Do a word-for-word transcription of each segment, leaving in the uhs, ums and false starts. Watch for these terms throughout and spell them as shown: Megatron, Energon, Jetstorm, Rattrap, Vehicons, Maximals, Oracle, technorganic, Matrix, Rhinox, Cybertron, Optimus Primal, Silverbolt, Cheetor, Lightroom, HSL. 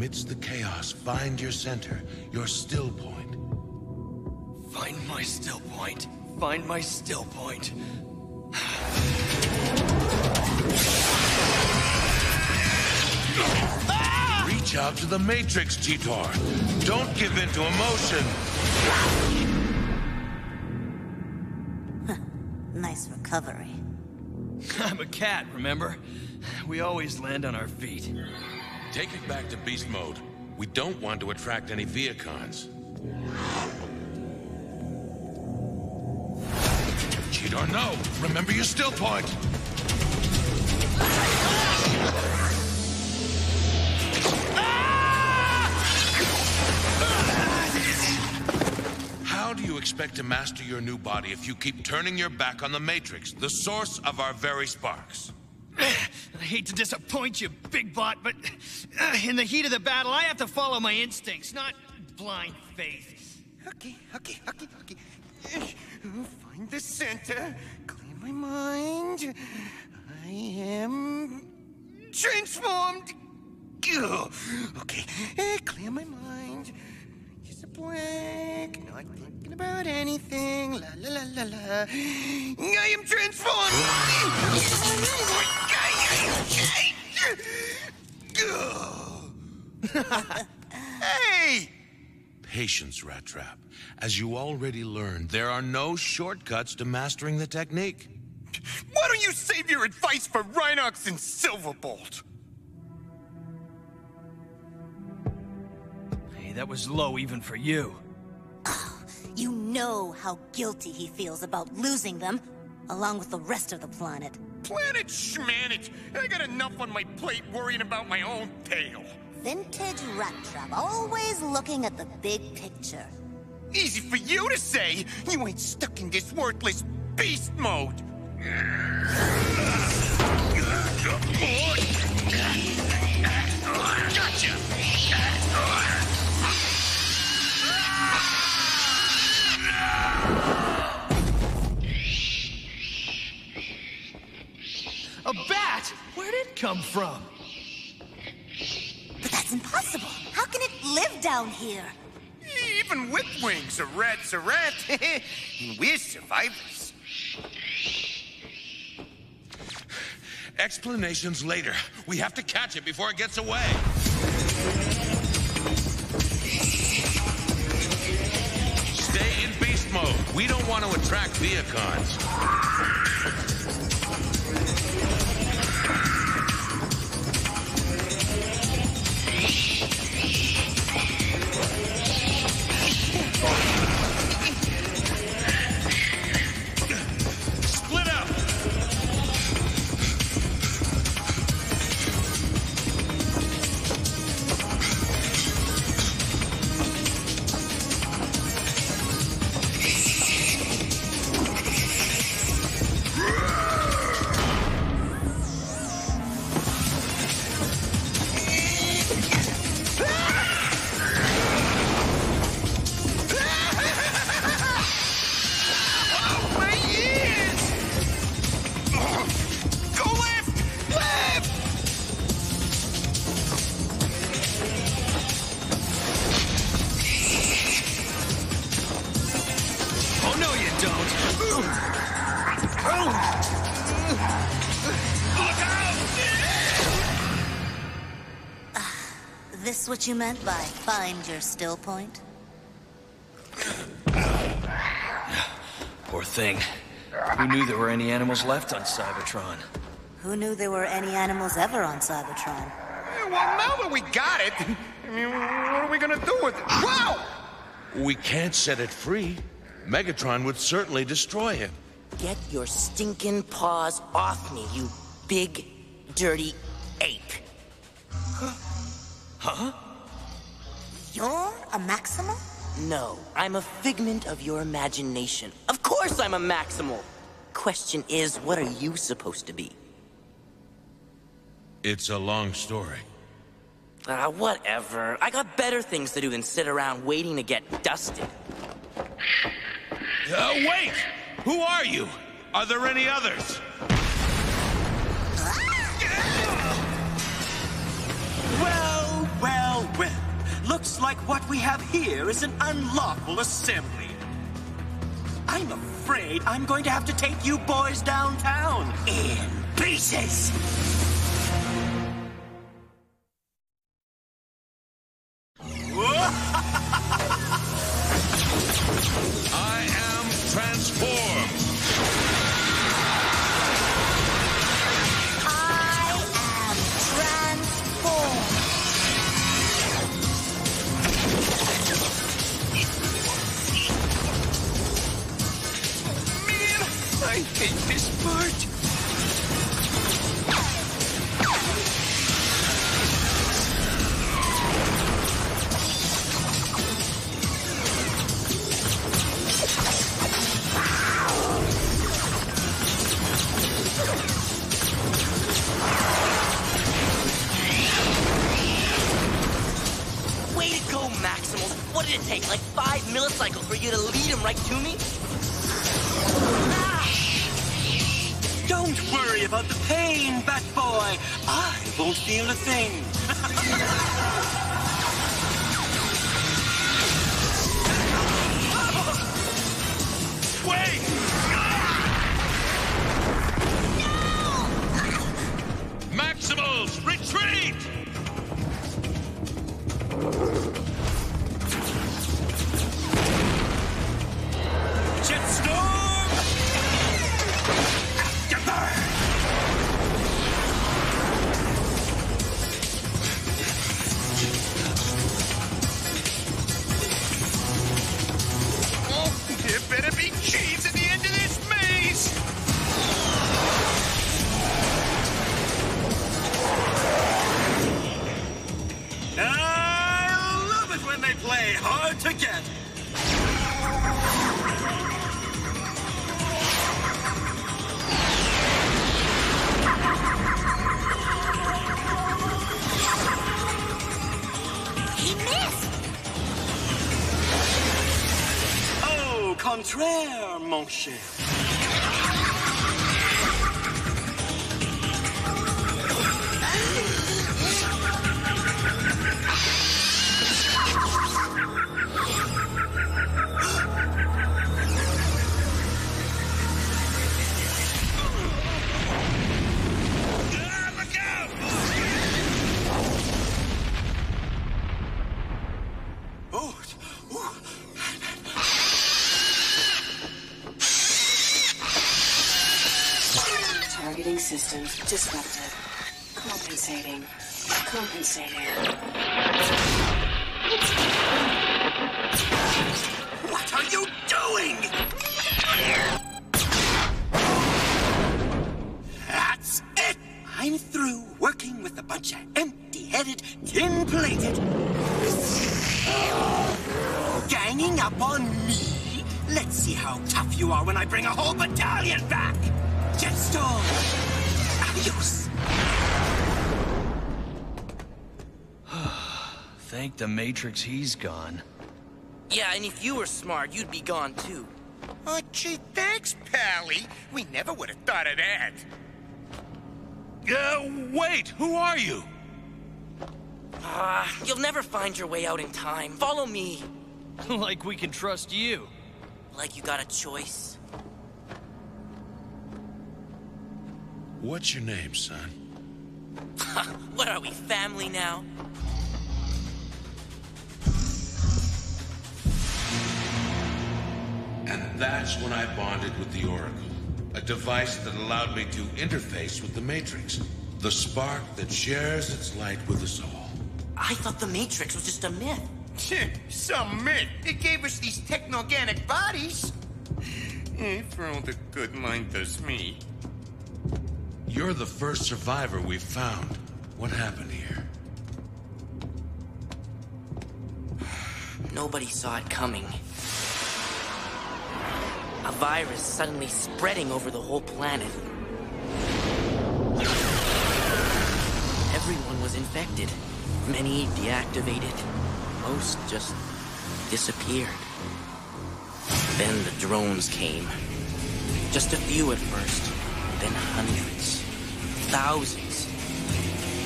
Amidst the chaos, find your center, your still point. Find my still point. Find my still point. Ah! Reach out to the Matrix, Cheetor. Don't give in to emotion. Huh. Nice recovery. I'm a cat, remember? We always land on our feet. Take it back to beast mode. We don't want to attract any Vehicons. Cheetor, no! Remember your still point! How do you expect to master your new body if you keep turning your back on the Matrix, the source of our very sparks? I hate to disappoint you, Big Bot, but uh, in the heat of the battle, I have to follow my instincts, not blind faith. Okay, okay, okay, okay. Find the center, clear my mind. I am transformed. Okay, clear my mind. Just a blank, not thinking about anything. La la la la la. I am transformed. Hey! Patience, Rattrap. As you already learned, there are no shortcuts to mastering the technique. Why don't you save your advice for Rhinox and Silverbolt? Hey, that was low even for you. Oh, you know how guilty he feels about losing them, along with the rest of the planet. Planet Schmanet! I got enough on my plate worrying about my own tail. Vintage Rattrap, always looking at the big picture. Easy for you to say! You ain't stuck in this worthless beast mode! Gotcha! A bat? Where did it come from? But that's impossible. How can it live down here? Even with wings, a rat's a rat. And we're survivors. Explanations later. We have to catch it before it gets away. Stay in beast mode. We don't want to attract Vehicons. Is this what you meant by find your still point? Poor thing. Who knew there were any animals left on Cybertron? Who knew there were any animals ever on Cybertron? Well, now that we got it, I mean, what are we gonna do with it? Whoa! We can't set it free. Megatron would certainly destroy him. Get your stinking paws off me, you big, dirty ape. Huh? You're a Maximal? No, I'm a figment of your imagination. Of course I'm a Maximal! Question is, what are you supposed to be? It's a long story. Ah, uh, whatever. I got better things to do than sit around waiting to get dusted. Uh, wait! Who are you? Are there any others? Ah! Well... Well, looks like what we have here is an unlawful assembly. I'm afraid I'm going to have to take you boys downtown in pieces. I am transformed. I hate this part. Way to go, Maximals. What did it take? Like five millicycles for you to lead him right to me? Don't worry about the pain, Bat Boy. I won't feel a thing. Wait! No! Maximals, retreat! Jetstorm! Better be cheese at the end of this maze! I love it when they play hard to get! Contraire, mon cher. Systems disrupted. Compensating. Compensating. What are you doing? That's it! I'm through working with a bunch of empty-headed, tin-plated... ganging up on me. Let's see how tough you are when I bring a whole battalion back! Jetstorm! Thank the Matrix he's gone. Yeah, and if you were smart, you'd be gone too. Oh, gee, thanks, Pally. We never would have thought of that. Uh, wait, who are you? Ah, uh, you'll never find your way out in time. Follow me. Like we can trust you. Like you got a choice. What's your name, son? What are we, family now? And that's when I bonded with the Oracle, a device that allowed me to interface with the Matrix, the spark that shares its light with us all. I thought the Matrix was just a myth. Some myth. It gave us these technorganic bodies. For all the good mind does me. You're the first survivor we've found. What happened here? Nobody saw it coming. A virus suddenly spreading over the whole planet. Everyone was infected. Many deactivated. Most just disappeared. Then the drones came. Just a few at first. Then hundreds, thousands.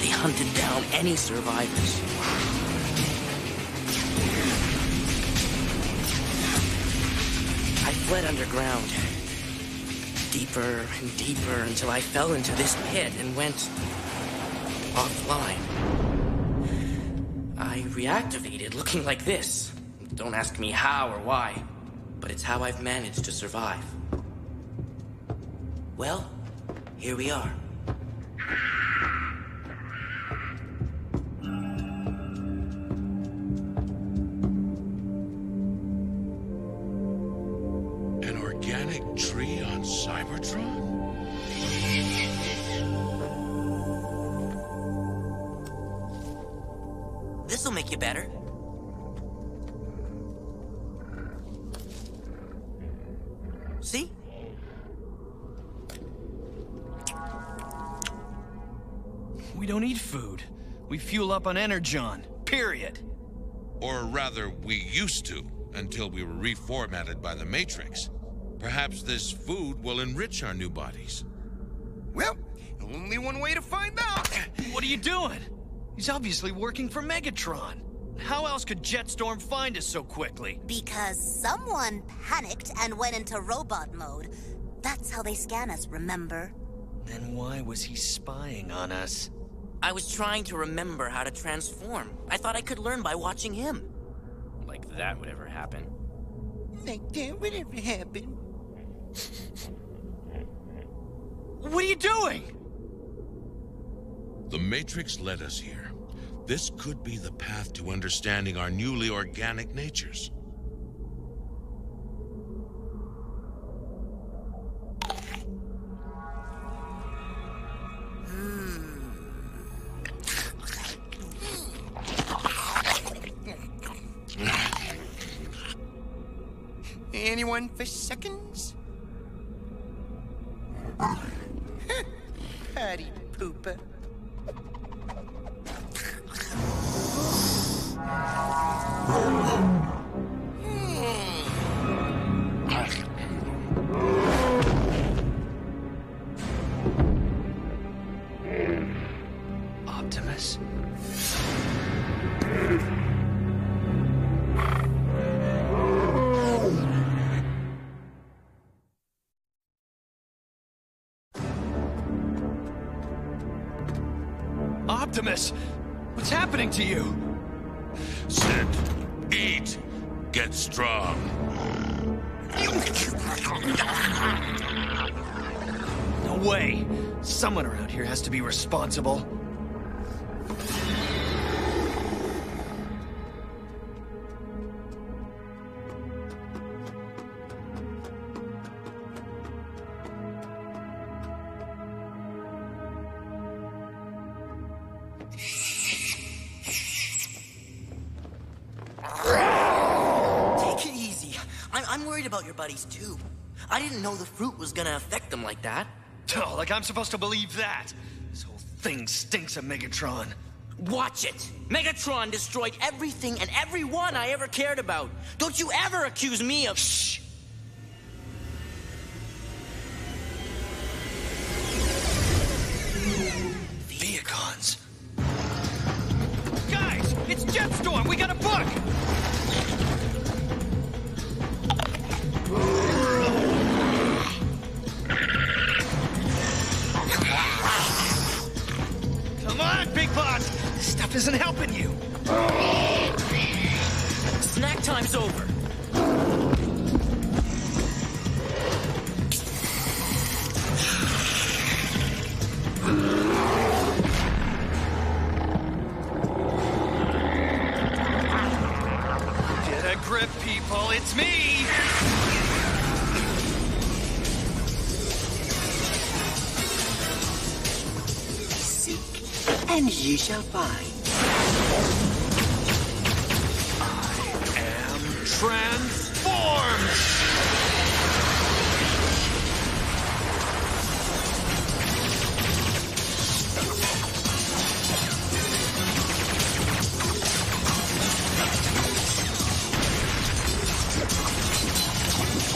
They hunted down any survivors. fled underground. Deeper and deeper until I fell into this pit and went offline. I reactivated looking like this. Don't ask me how or why, but it's how I've managed to survive. Well, here we are. An organic tree on Cybertron? This'll make you better. See? We don't eat food. We fuel up on Energon. Period. Or rather, we used to, until we were reformatted by the Matrix. Perhaps this food will enrich our new bodies. Well, only one way to find out. What are you doing? He's obviously working for Megatron. How else could Jetstorm find us so quickly? Because someone panicked and went into robot mode. That's how they scan us, remember? Then why was he spying on us? I was trying to remember how to transform. I thought I could learn by watching him. Like that would ever happen. Like that would ever happen. What are you doing? The Matrix led us here. This could be the path to understanding our newly organic natures. Anyone for seconds? Patty pooper. Optimus. Optimus, what's happening to you? Sit, eat, get strong. No way. Someone around here has to be responsible. Too. I didn't know the fruit was gonna affect them like that. Oh, like I'm supposed to believe that? This whole thing stinks of Megatron. Watch it! Megatron destroyed everything and everyone I ever cared about. Don't you ever accuse me of— Shh! Vehicons. Guys, it's Jetstorm! We got a book! Come on, Big Boss! This stuff isn't helping you! Snack time's over! Get a grip, people! It's me! And you shall find. I am transformed!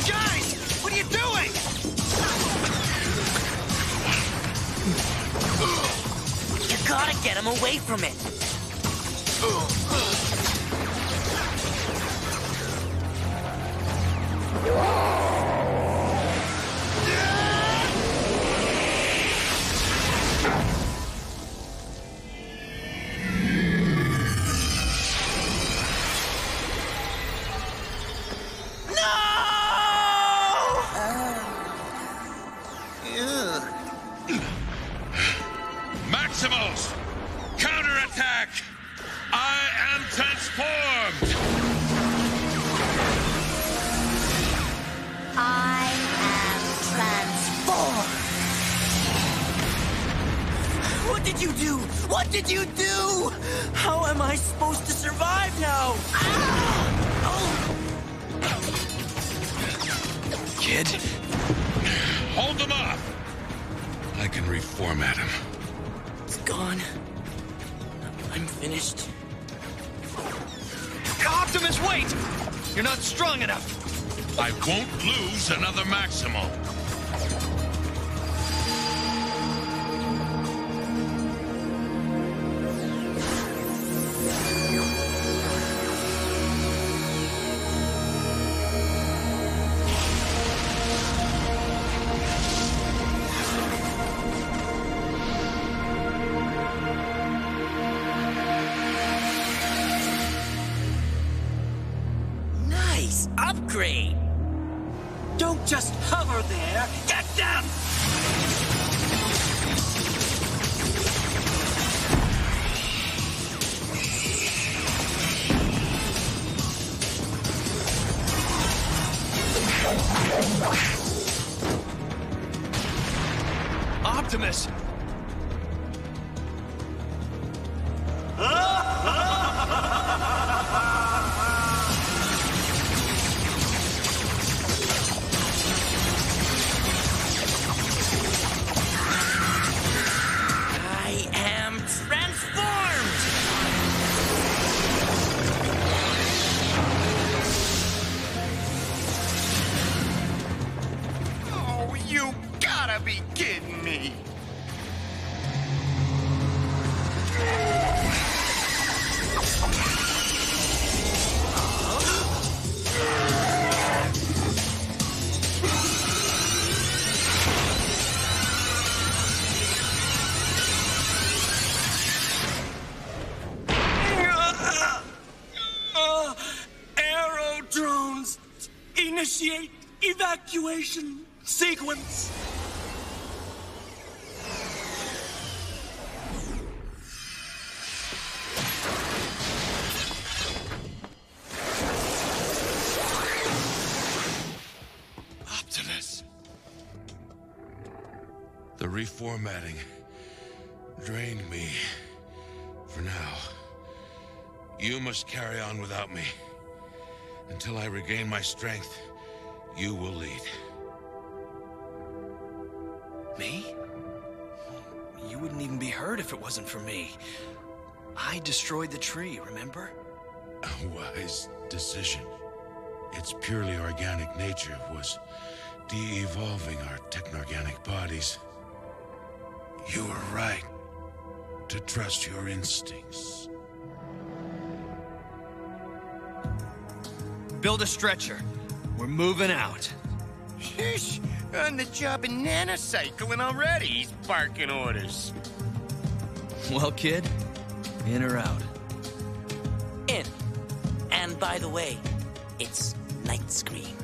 Guys, what are you doing? Gotta get him away from it. Whoa. did you do? What did you do? How am I supposed to survive now? Ah! Oh. Kid? Hold them up! I can reformat him. It's gone. I'm finished. Optimus, wait! You're not strong enough. I won't lose another Maximal. Upgrade! Don't just hover there! Get them! Optimus! Initiate evacuation sequence. Optimus. The reformatting drained me for now. You must carry on without me. Until I regain my strength, you will lead. Me? You wouldn't even be hurt if it wasn't for me. I destroyed the tree, remember? A wise decision. Its purely organic nature was de-evolving our technorganic bodies. You were right to trust your instincts. Build a stretcher. We're moving out. Sheesh! On the job in nanocycling already, he's barking orders. Well, kid, in or out? In. And by the way, it's night screen.